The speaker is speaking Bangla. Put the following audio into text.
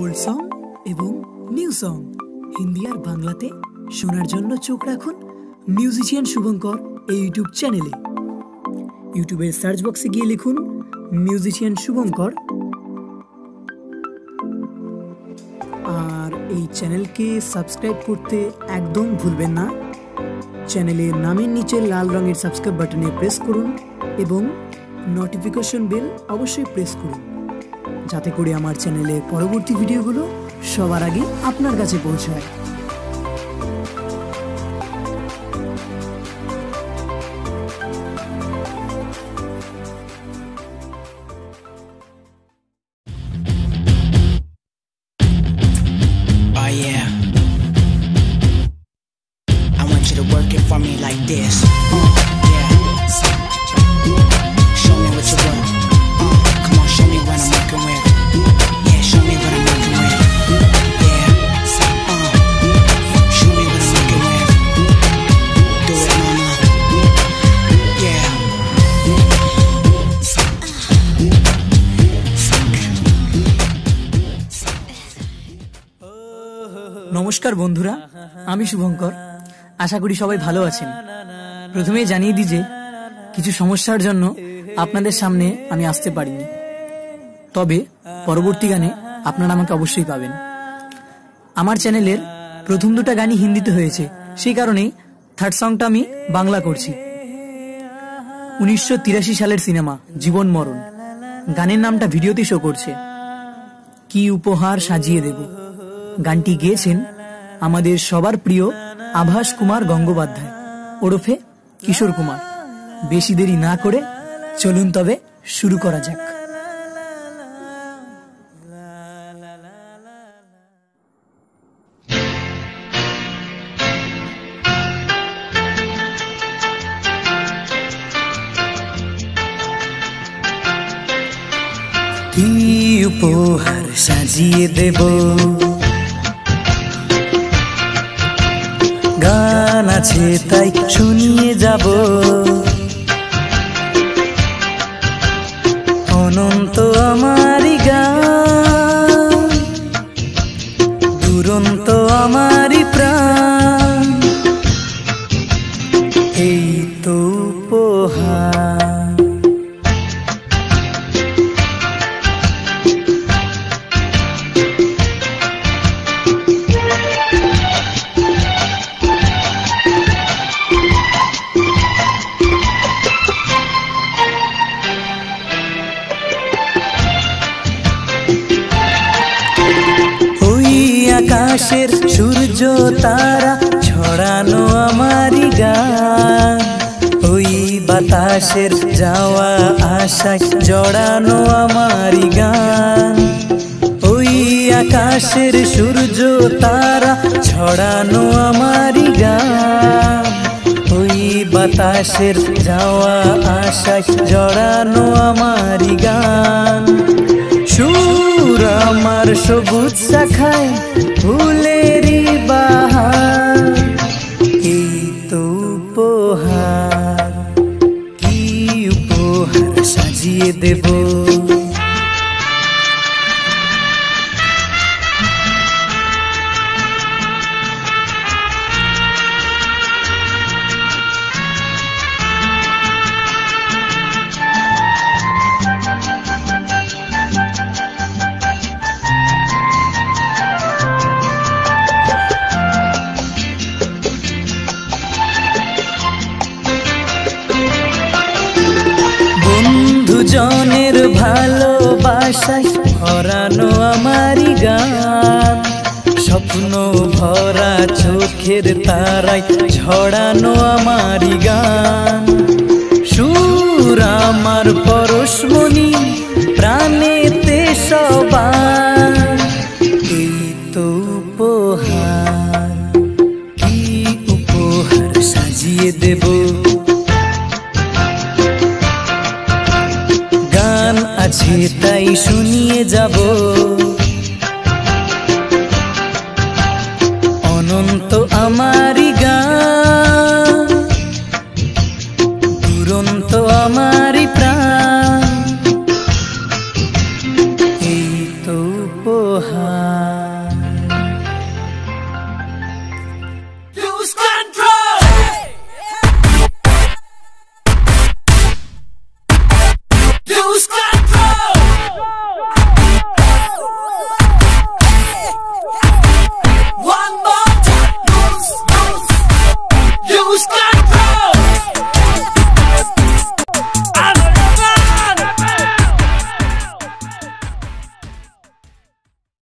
ओल्ड सॉन्ग एवं न्यू सॉन्ग हिंदी और बांग्लाते শোনার জন্য চোখ রাখুন মিউজিশিয়ান শুভঙ্কর এই ইউটিউব চ্যানেলে। ইউটিউবের সার্চ বক্সে গিয়ে লিখুন মিউজিশিয়ান শুভঙ্কর। আর এই চ্যানেলকে সাবস্ক্রাইব করতে একদম ভুলবেন না। চ্যানেলের নামের নিচে লাল রঙের সাবস্ক্রাইব বাটনে প্রেস করুন এবং নোটিফিকেশন বেল অবশ্যই প্রেস করুন, যাতে করে আমার চ্যানেলে পরবর্তী ভিডিওগুলো সবার আগে আপনার কাছে পৌঁছায়। নমস্কার বন্ধুরা, আমি শুভঙ্কর। আশা করি সবাই ভালো আছেন। প্রথমেই জানিয়ে দিই যে কিছু সমস্যার জন্য আপনাদের সামনে আমি আসতে পারিনি, তবে পরবর্তী গানে আপনারা আমাকে অবশ্যই পাবেন। আমার চ্যানেলের প্রথম দুটো গানই হিন্দিতে হয়েছে, সেই কারণেই থার্ড সংটা আমি বাংলা করছি। 1983 সালের সিনেমা জীবন মরণ গানের নামটা ভিডিওতে শো করছে, কি উপহার সাজিয়ে দেব। গানটি গেয়েছেন আমাদের সবার প্রিয় আভাস কুমার গঙ্গোপাধ্যায় ওরফে কিশোর কুমার। বেশি দেরি না করে চলুন তবে শুরু করা যাক। কি উপহার সাজিয়ে দেব, গান আছে তাই শুনিয়ে যাব। অনন্ত আমারি গান, দুরন্ত আমারি প্রাণ, এই তো উপহার। আকাশের সূর্য তারা ছড়ানো আমারি গান, ওই বাতাসের যাওয়া আশায় জড়ানো আমারি গান। ওই আকাশের সূর্য তারা ছড়ানো আমারি গান, ওই বাতাসের যাওয়া আশায় জড়ানো আমারি গান। সুর আমার সবুজ শাখায় ফুলেরি বাহার, এই তো উপহার। কি উপহার সাজিয়ে দেব। জনের ভালোবাসায় ভরানো আমারি গান, স্বপ্ন ভরা চোখের তারায় ঝড়ানো আমারি গান। সুর আমার পরশমণি